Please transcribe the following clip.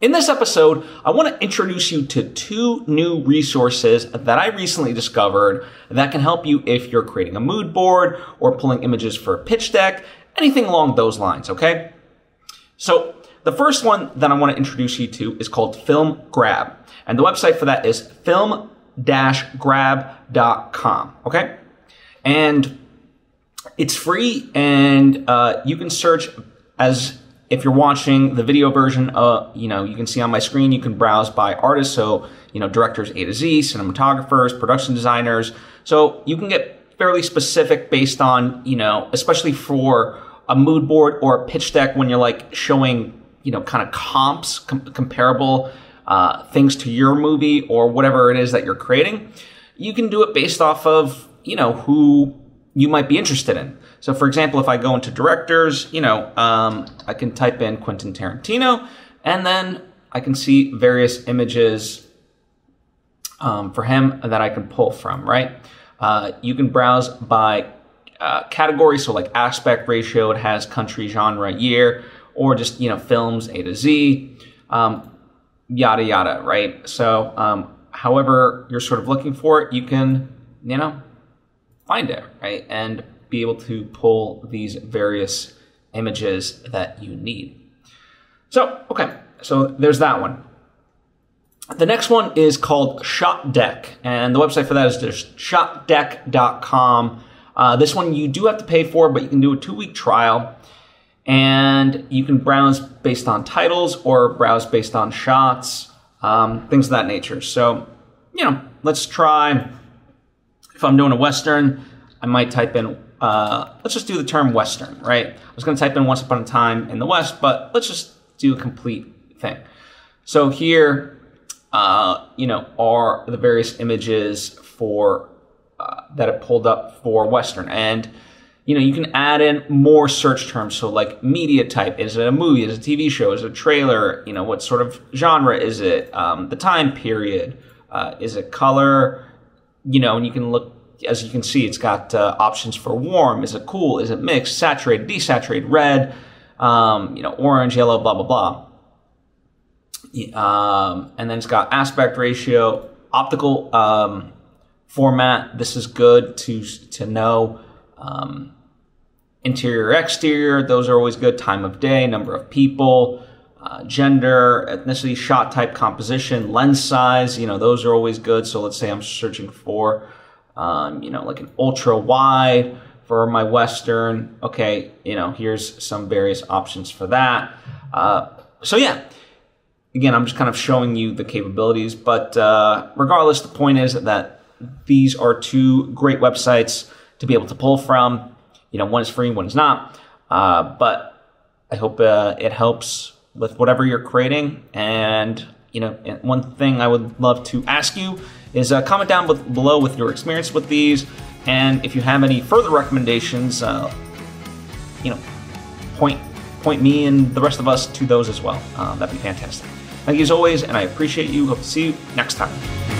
In this episode, I want to introduce you to two new resources that I recently discovered that can help you if you're creating a mood board or pulling images for a pitch deck, anything along those lines, okay? So the first one that I want to introduce you to is called Film Grab, and the website for that is film-grab.com, okay? And it's free, and you can search as if you're watching the video version, you can see on my screen, you can browse by artists. So, directors A to Z, cinematographers, production designers. So you can get fairly specific based on, especially for a mood board or a pitch deck when you're like showing, kind of comps, comparable things to your movie or whatever it is that you're creating. You can do it based off of, who you might be interested in. So for example, if I go into directors, I can type in Quentin Tarantino, and then I can see various images for him that I can pull from, right? You can browse by category, so like aspect ratio, it has country, genre, year, or just, films A to Z, yada, yada, right? So however you're sort of looking for it, you can, find it, right? And be able to pull these various images that you need. So, okay, so there's that one. The next one is called Shot Deck, and the website for that is just shotdeck.com. This one you do have to pay for, but you can do a 2-week trial, and you can browse based on titles or browse based on shots, things of that nature. So, let's try, if I'm doing a Western, I might type in, let's just do the term Western, right? I was going to type in Once Upon a Time in the West, but let's just do a complete thing. So here, are the various images for that it pulled up for Western. And, you can add in more search terms. So like media type, is it a movie, is it a TV show, is it a trailer? What sort of genre is it? The time period, is it color? And you can look. As you can see, it's got options for warm, is it cool, is it mixed, saturated, desaturated, red, orange, yellow, blah, blah, blah. And then it's got aspect ratio, optical format. This is good to know. Interior, exterior, those are always good. Time of day, number of people, gender, ethnicity, shot type, composition, lens size, those are always good. So let's say I'm searching for like an ultra wide for my Western. Okay, here's some various options for that. So yeah, again, I'm just kind of showing you the capabilities, but regardless, the point is that these are two great websites to be able to pull from. One is free, one is not. But I hope it helps with whatever you're creating. And one thing I would love to ask you is comment down below with your experience with these, and if you have any further recommendations, point me and the rest of us to those as well. That'd be fantastic. Thank you as always, and I appreciate you. Hope to see you next time.